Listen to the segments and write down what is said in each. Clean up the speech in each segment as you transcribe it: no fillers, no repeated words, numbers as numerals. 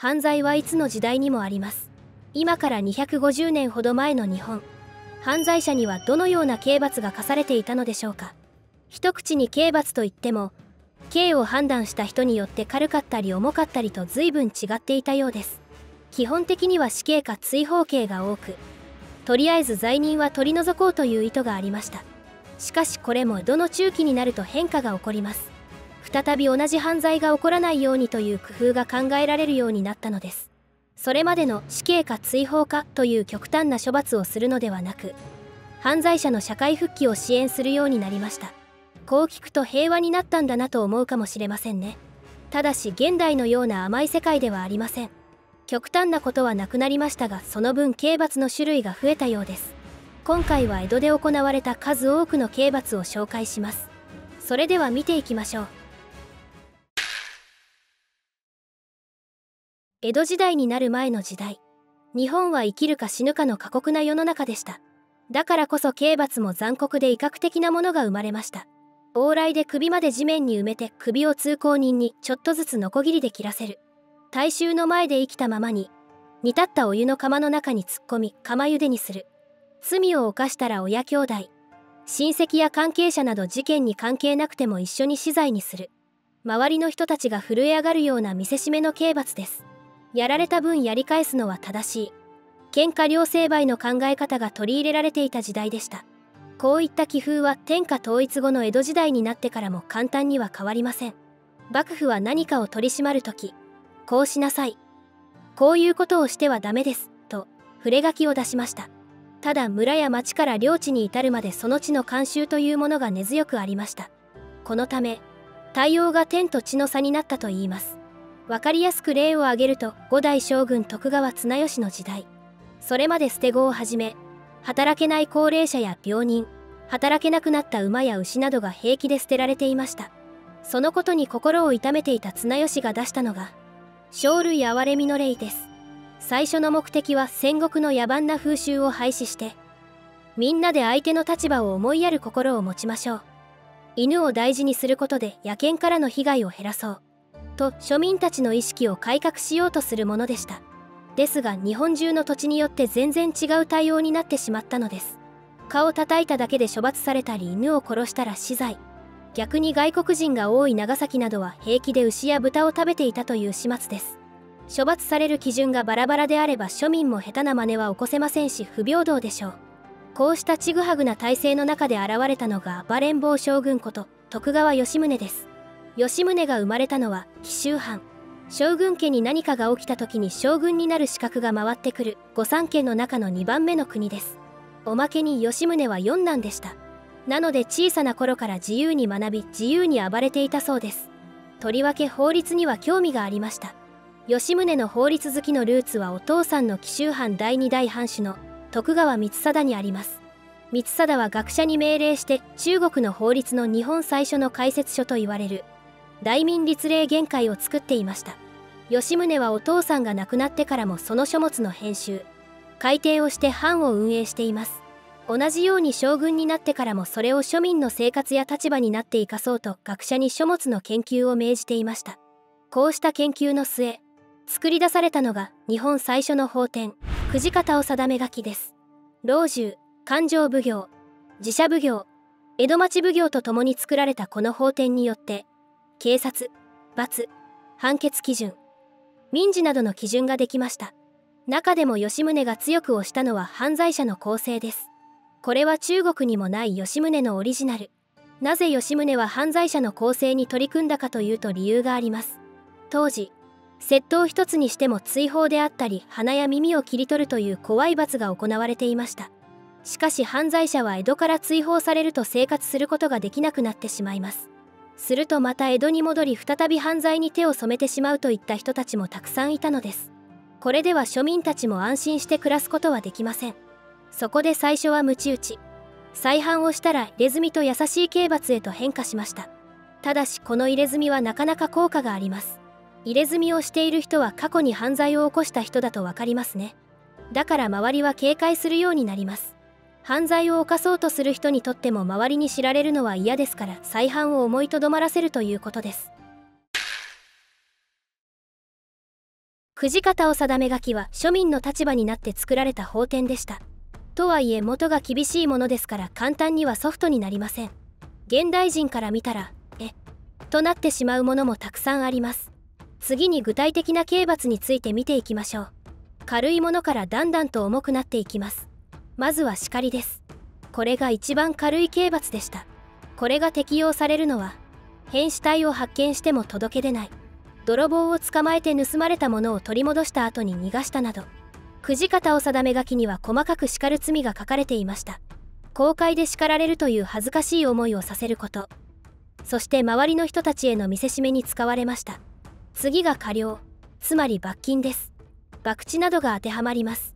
犯罪はいつの時代にもあります。今から250年ほど前の日本、犯罪者にはどのような刑罰が課されていたのでしょうか。一口に刑罰といっても、刑を判断した人によって軽かったり重かったりと随分違っていたようです。基本的には死刑か追放刑が多く、とりあえず罪人は取り除こうという意図がありました。しかしこれも江戸の中期になると変化が起こります。再び同じ犯罪が起こらないようにという工夫が考えられるようになったのです。それまでの死刑か追放かという極端な処罰をするのではなく、犯罪者の社会復帰を支援するようになりました。こう聞くと平和になったんだなと思うかもしれませんね。ただし現代のような甘い世界ではありません。極端なことはなくなりましたが、その分刑罰の種類が増えたようです。今回は江戸で行われた数多くの刑罰を紹介します。それでは見ていきましょう。江戸時代になる前の時代、日本は生きるか死ぬかの過酷な世の中でした。だからこそ刑罰も残酷で威嚇的なものが生まれました。往来で首まで地面に埋めて首を通行人にちょっとずつノコギリで切らせる。大衆の前で生きたままに、煮立ったお湯の釜の中に突っ込み釜茹でにする。罪を犯したら親兄弟、親戚や関係者など事件に関係なくても一緒に死罪にする。周りの人たちが震え上がるような見せしめの刑罰です。やられた分やり返すのは正しい。喧嘩両成敗の考え方が取り入れられていた時代でした。こういった気風は天下統一後の江戸時代になってからも簡単には変わりません。幕府は何かを取り締まるとき、こうしなさい。こういうことをしてはダメです。と、触れ書きを出しました。ただ村や町から領地に至るまでその地の慣習というものが根強くありました。このため、対応が天と地の差になったといいます。わかりやすく例を挙げると5代将軍徳川綱吉の時代、それまで捨て子をはじめ働けない高齢者や病人、働けなくなった馬や牛などが平気で捨てられていました。そのことに心を痛めていた綱吉が出したのが「生類憐れみの令」です。最初の目的は戦国の野蛮な風習を廃止してみんなで相手の立場を思いやる心を持ちましょう。犬を大事にすることで野犬からの被害を減らそう。と庶民たちの意識を改革しようとするものでした。ですが日本中の土地によって全然違う対応になってしまったのです。蚊を叩いただけで処罰されたり、犬を殺したら死罪。逆に外国人が多い長崎などは平気で牛や豚を食べていたという始末です。処罰される基準がバラバラであれば庶民も下手な真似は起こせませんし、不平等でしょう。こうしたちぐはぐな体制の中で現れたのが暴れん坊将軍こと徳川吉宗です。吉宗が生まれたのは紀州藩。将軍家に何かが起きた時に将軍になる資格が回ってくる御三家の中の2番目の国です。おまけに吉宗は四男でした。なので小さな頃から自由に学び自由に暴れていたそうです。とりわけ法律には興味がありました。吉宗の法律好きのルーツはお父さんの紀州藩第2代藩主の徳川光貞にあります。光貞は学者に命令して中国の法律の日本最初の解説書と言われる大民律令原解を作っていました。吉宗はお父さんが亡くなってからもその書物の編集改訂をして藩を運営しています。同じように将軍になってからもそれを庶民の生活や立場になって生かそうと学者に書物の研究を命じていました。こうした研究の末作り出されたのが日本最初の法典「公事方を定め書き」です。老中勘定奉行寺社奉行江戸町奉行と共に作られたこの法典によって警察、罰、判決基準、民事などの基準ができました。中でも吉宗が強く推したのは犯罪者の構成です。これは中国にもない吉宗のオリジナル。なぜ吉宗は犯罪者の構成に取り組んだかというと理由があります。当時、窃盗一つにしても追放であったり鼻や耳を切り取るという怖い罰が行われていました。しかし犯罪者は江戸から追放されると生活することができなくなってしまいます。するとまた江戸に戻り再び犯罪に手を染めてしまうといった人たちもたくさんいたのです。これでは庶民たちも安心して暮らすことはできません。そこで最初は鞭打ち、再犯をしたら入れ墨と優しい刑罰へと変化しました。ただしこの入れ墨はなかなか効果があります。入れ墨をしている人は過去に犯罪を起こした人だと分かりますね。だから周りは警戒するようになります。犯罪を犯そうとする人にとっても周りに知られるのは嫌ですから再犯を思いとどまらせるということです。土方を定め書きは庶民の立場になって作られた法典でした。とはいえ元が厳しいものですから簡単にはソフトになりません。現代人から見たら「え?」となってしまうものもたくさんあります。次に具体的な刑罰について見ていきましょう。軽いものからだんだんと重くなっていきます。まずは叱りです。これが一番軽い刑罰でした。これが適用されるのは変死体を発見しても届け出ない、泥棒を捕まえて盗まれたものを取り戻した後に逃がしたなど、土方を定め書きには細かく叱る罪が書かれていました。公開で叱られるという恥ずかしい思いをさせること、そして周りの人たちへの見せしめに使われました。次が科料、つまり罰金です。博打などが当てはまります。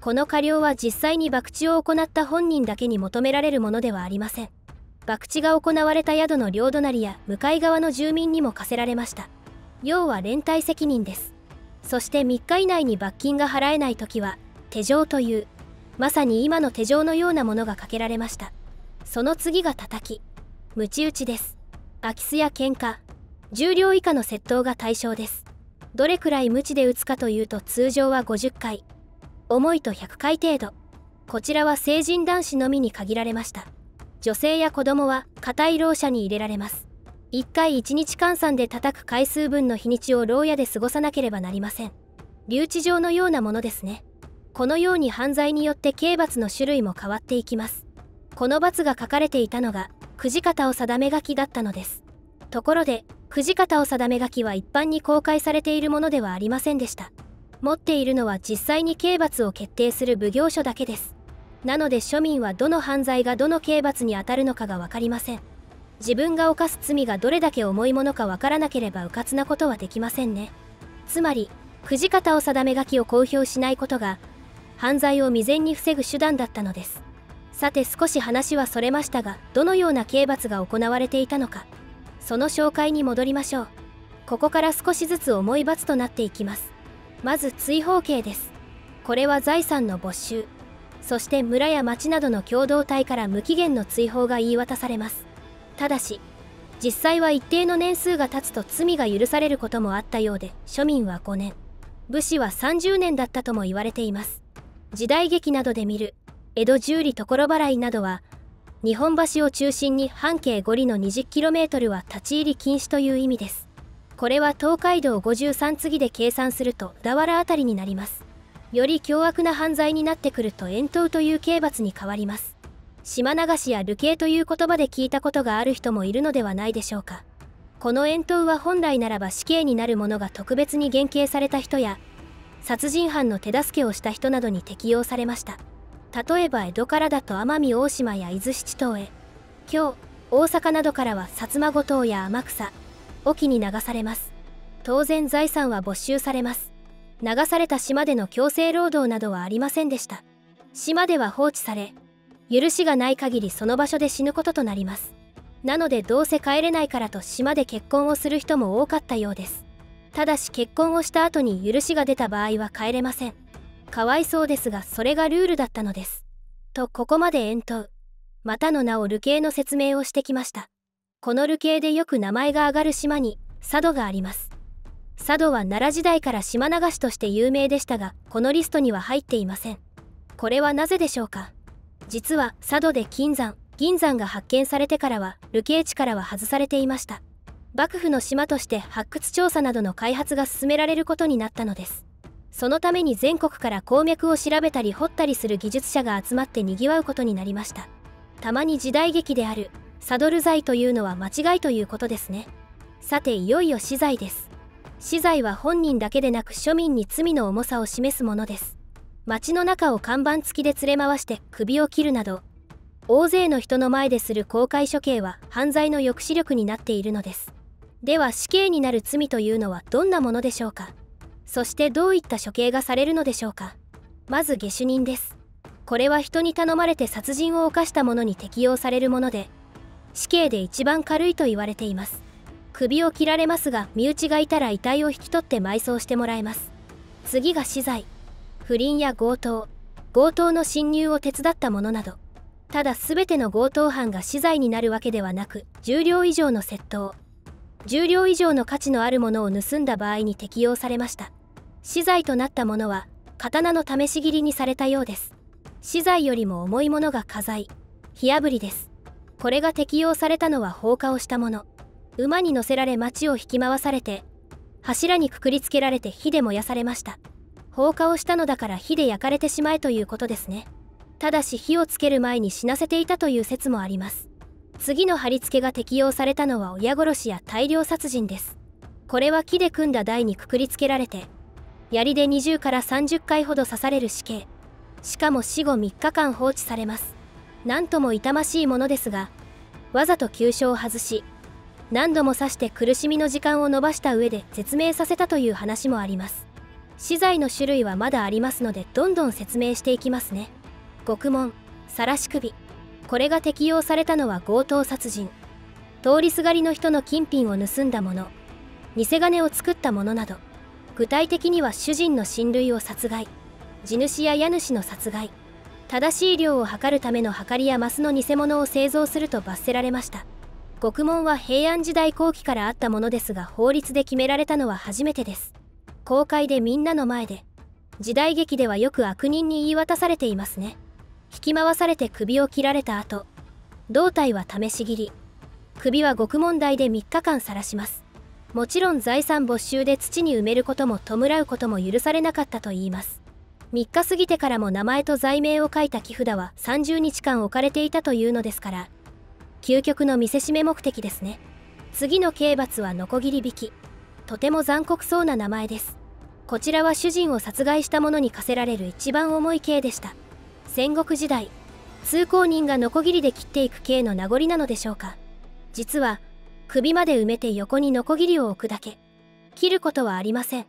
この科料は実際に博打を行った本人だけに求められるものではありません。博打が行われた宿の両隣や向かい側の住民にも課せられました。要は連帯責任です。そして3日以内に罰金が払えない時は手錠という、まさに今の手錠のようなものがかけられました。その次が叩き、鞭打ちです。空き巣や喧嘩、10両以下の窃盗が対象です。どれくらい鞭で打つかというと通常は50回、重いと100回程度。こちらは成人男子のみに限られました。女性や子供は堅い牢舎に入れられます。1回1日換算で叩く回数分の日にちを牢屋で過ごさなければなりません。留置場のようなものですね。このように犯罪によって刑罰の種類も変わっていきます。この罰が書かれていたのが土方を定め書きだったのです。ところで土方を定め書きは一般に公開されているものではありませんでした。持っているのは実際に刑罰を決定する奉行所だけです。なので庶民はどの犯罪がどの刑罰に当たるのかが分かりません。自分が犯す罪がどれだけ重いものか分からなければうかつなことはできませんね。つまり土方を定め書きを公表しないことが犯罪を未然に防ぐ手段だったのです。さて少し話はそれましたが、どのような刑罰が行われていたのか、その紹介に戻りましょう。ここから少しずつ重い罰となっていきます。まず追放刑です。これは財産の没収、そして村や町などの共同体から無期限の追放が言い渡されます。ただし実際は一定の年数が経つと罪が許されることもあったようで、庶民は5年、武士は30年だったとも言われています。時代劇などで見る江戸十里所払いなどは日本橋を中心に半径5里の 20km は立ち入り禁止という意味です。これは東海道53次で計算すると小田原あたりになります。より凶悪な犯罪になってくると遠島という刑罰に変わります。島流しや流刑という言葉で聞いたことがある人もいるのではないでしょうか。この遠島は本来ならば死刑になるものが特別に減刑された人や殺人犯の手助けをした人などに適用されました。例えば江戸からだと奄美大島や伊豆七島へ、今日大阪などからは薩摩五島や天草、隠岐に流されます。当然財産は没収されます。流された島での強制労働などはありませんでした。島では放置され許しがない限りその場所で死ぬこととなります。なのでどうせ帰れないからと島で結婚をする人も多かったようです。ただし結婚をした後に許しが出た場合は帰れません。かわいそうですがそれがルールだったのです。とここまで遠島、またの名を流刑の説明をしてきました。この流刑でよく名前が挙がる島に佐渡があります。佐渡は奈良時代から島流しとして有名でしたが、このリストには入っていません。これはなぜでしょうか。実は佐渡で金山、銀山が発見されてからは流刑地からは外されていました。幕府の島として発掘調査などの開発が進められることになったのです。そのために全国から鉱脈を調べたり掘ったりする技術者が集まってにぎわうことになりました。たまに時代劇であるサドル罪というのは間違いということですね。さていよいよ死罪です。死罪は本人だけでなく庶民に罪の重さを示すものです。街の中を看板付きで連れ回して首を切るなど大勢の人の前でする公開処刑は犯罪の抑止力になっているのです。では死刑になる罪というのはどんなものでしょうか。そしてどういった処刑がされるのでしょうか。まず下手人です。これは人に頼まれて殺人を犯した者に適用されるもので、死刑で一番軽いと言われています。首を切られますが身内がいたら遺体を引き取って埋葬してもらえます。次が死罪、不倫や強盗の侵入を手伝った者など。ただ全ての強盗犯が死罪になるわけではなく、10両以上の窃盗、10両以上の価値のあるものを盗んだ場合に適用されました。資材となったものは刀の試し切りにされたようです。資材よりも重いものが家財、火あぶりです。これが適用されたのは放火をしたもの。馬に乗せられ町を引き回されて、柱にくくりつけられて火で燃やされました。放火をしたのだから火で焼かれてしまえということですね。ただし火をつける前に死なせていたという説もあります。次の貼り付けが適用されたのは親殺しや大量殺人です。これは木で組んだ台にくくりつけられて、槍で20から30回ほど刺される死刑、しかも死後3日間放置されます。なんとも痛ましいものですが、わざと急所を外し何度も刺して苦しみの時間を延ばした上で絶命させたという話もあります。資材の種類はまだありますので、どんどん説明していきますね。獄門、晒し首、これが適用されたのは強盗殺人、通りすがりの人の金品を盗んだもの、偽金を作ったものなど、具体的には主人の親類を殺害、地主や家主の殺害、正しい量を測るためのはかりやマスの偽物を製造すると罰せられました。獄門は平安時代後期からあったものですが、法律で決められたのは初めてです。公開でみんなの前で、時代劇ではよく悪人に言い渡されていますね。引き回されて首を切られた後、胴体は試し切り、首は獄門台で3日間晒します。もちろん財産没収で土に埋めることも弔うことも許されなかったといいます。3日過ぎてからも名前と罪名を書いた木札は30日間置かれていたというのですから、究極の見せしめ目的ですね。次の刑罰はノコギリ引き、とても残酷そうな名前です。こちらは主人を殺害した者に課せられる一番重い刑でした。戦国時代、通行人がノコギリで切っていく刑の名残なのでしょうか。実は首まで埋めて横にノコギリを置くだけ、切ることはありません。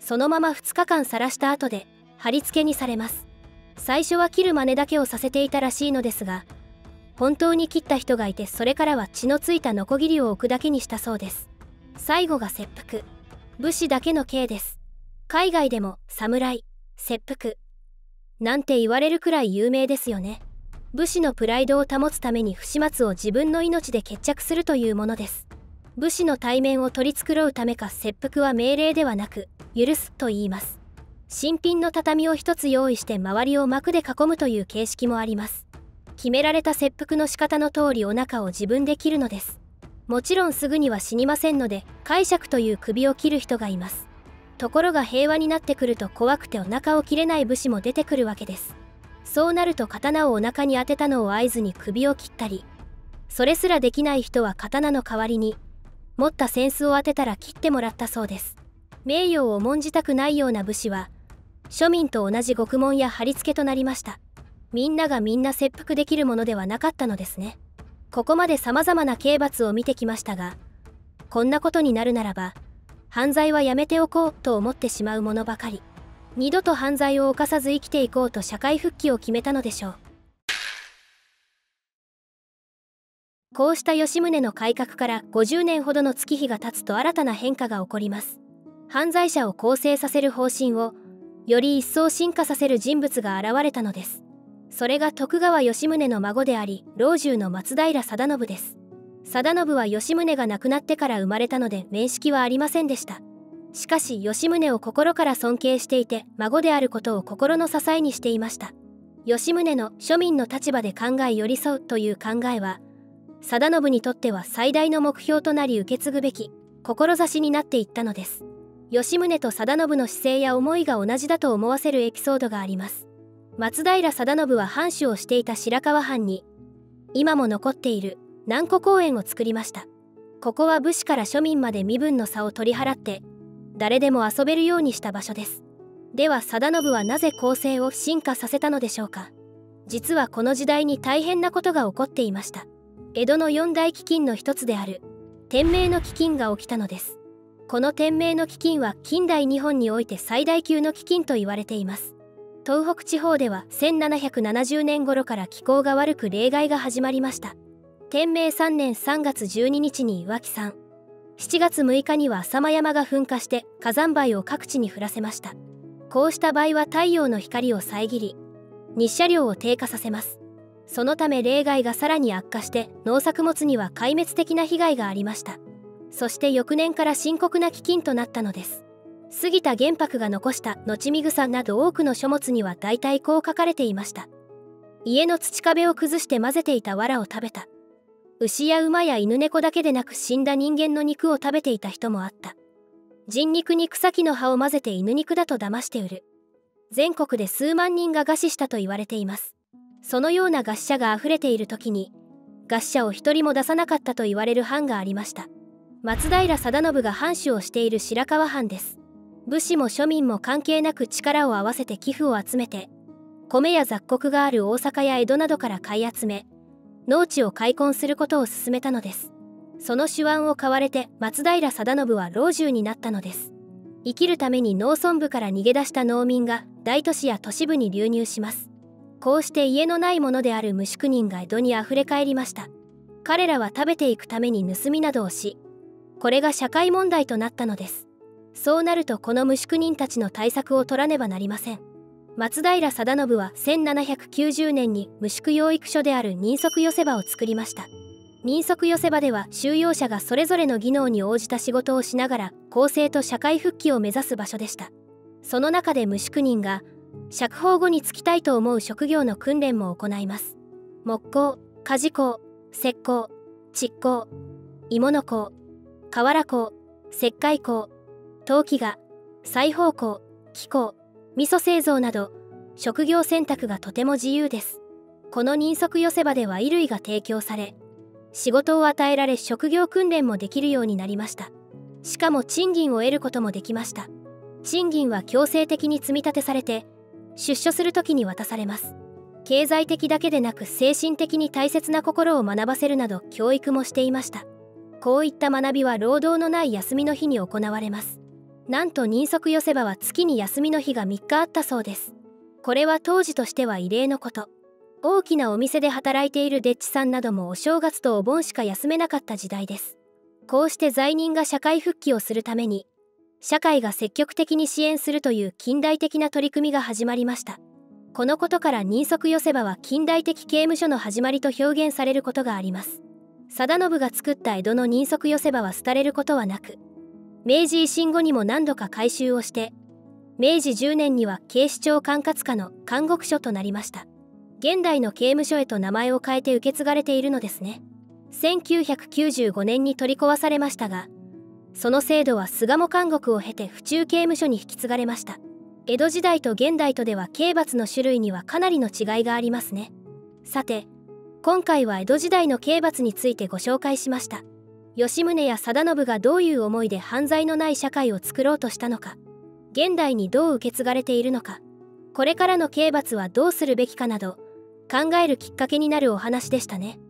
そのまま2日間晒した後で貼り付けにされます。最初は切る真似だけをさせていたらしいのですが、本当に切った人がいて、それからは血のついたノコギリを置くだけにしたそうです。最後が切腹、武士だけの刑です。海外でも侍、切腹なんて言われるくらい有名ですよね。武士のプライドを保つために不始末を自分の命で決着するというものです。武士の体面を取り繕うためか、切腹は命令ではなく許すと言います。新品の畳を一つ用意して周りを幕で囲むという形式もあります。決められた切腹の仕方の通り、お腹を自分で切るのです。もちろんすぐには死にませんので、解釈という首を切る人がいます。ところが平和になってくると怖くてお腹を切れない武士も出てくるわけです。そうなると刀をお腹に当てたのを合図に首を切ったり、それすらできない人は刀の代わりに持った扇子を当てたら切ってもらったそうです。名誉を重んじたくないような武士は庶民と同じ獄門や貼り付けとなりました。みんながみんな切腹できるものではなかったのですね。ここまで様々な刑罰を見てきましたが、こんなことになるならば犯罪はやめておこうと思ってしまうものばかり。二度と犯罪を犯さず生きていこうと社会復帰を決めたのでしょう。こうした吉宗の改革から50年ほどの月日が経つと、新たな変化が起こります。犯罪者を更生させる方針をより一層進化させる人物が現れたのです。それが徳川吉宗の孫であり、老中の松平定信です。定信は吉宗が亡くなってから生まれたので面識はありませんでした。しかし吉宗を心から尊敬していて、孫であることを心の支えにしていました。吉宗の庶民の立場で考え寄り添うという考えは、定信にとっては最大の目標となり、受け継ぐべき志になっていったのです。吉宗と定信の姿勢や思いが同じだと思わせるエピソードがあります。松平定信は藩主をしていた白河藩に今も残っている南湖公園を作りました。ここは武士から庶民まで身分の差を取り払って誰でも遊べるようにした場所です。では定信はなぜ更生を進化させたのでしょうか。実はこの時代に大変なことが起こっていました。江戸の四大飢饉の一つである天明の飢饉が起きたのです。この天明の飢饉は近代日本において最大級の飢饉と言われています。東北地方では1770年頃から気候が悪く冷害が始まりました。天明3年3月12日に岩木山、7月6日には浅間山が噴火して火山灰を各地に降らせました。こうした灰は太陽の光を遮り日射量を低下させます。そのため冷害がさらに悪化して、農作物には壊滅的な被害がありました。そして翌年から深刻な飢饉となったのです。杉田玄白が残した後見草など多くの書物には大体こう書かれていました。家の土壁を崩して混ぜていた藁を食べた。牛や馬や犬猫だけでなく死んだ人間の肉を食べていた人もあった。人肉に草木の葉を混ぜて犬肉だと騙して売る。全国で数万人が餓死したと言われています。そのような餓死者があふれている時に、餓死者を一人も出さなかったと言われる藩がありました。松平定信が藩主をしている白河藩です。武士も庶民も関係なく力を合わせて寄付を集めて、米や雑穀がある大阪や江戸などから買い集め、農地を開墾することを進めたのです。その手腕を買われて松平定信は老中になったのです。生きるために農村部から逃げ出した農民が大都市や都市部に流入します。こうして家のないものである無宿人が江戸にあふれ返りました。彼らは食べていくために盗みなどをし、これが社会問題となったのです。そうなるとこの無宿人たちの対策を取らねばなりません。松平定信は1790年に無宿養育所である人足寄せ場を作りました。人足寄せ場では収容者がそれぞれの技能に応じた仕事をしながら更生と社会復帰を目指す場所でした。その中で無宿人が釈放後に就きたいと思う職業の訓練も行います。木工、鍛冶工、石工、窒工、鋳物工、瓦工、石灰工、陶器画、裁縫工、木工、味噌製造など職業選択がとても自由です。この人足寄せ場では衣類が提供され、仕事を与えられ職業訓練もできるようになりました。しかも賃金を得ることもできました。賃金は強制的に積み立てされて、出所する時に渡されます。経済的だけでなく精神的に大切な心を学ばせるなど教育もしていました。こういった学びは労働のない休みの日に行われます。なんと人足寄せ場は月に休みの日が3日あったそうです。これは当時としては異例のこと。大きなお店で働いている丁稚さんなどもお正月とお盆しか休めなかった時代です。こうして罪人が社会復帰をするために、社会が積極的に支援するという近代的な取り組みが始まりました。このことから人足寄せ場は近代的刑務所の始まりと表現されることがあります。定信が作った江戸の人足寄せ場は廃れることはなく、明治維新後にも何度か改修をして、明治10年には警視庁管轄下の監獄所となりました。現代の刑務所へと名前を変えて受け継がれているのですね。1995年に取り壊されましたが、その制度は巣鴨監獄を経て府中刑務所に引き継がれました。江戸時代と現代とでは刑罰の種類にはかなりの違いがありますね。さて、今回は江戸時代の刑罰についてご紹介しました。吉宗や定信がどういう思いで犯罪のない社会を作ろうとしたのか、現代にどう受け継がれているのか、これからの刑罰はどうするべきかなど考えるきっかけになるお話でしたね。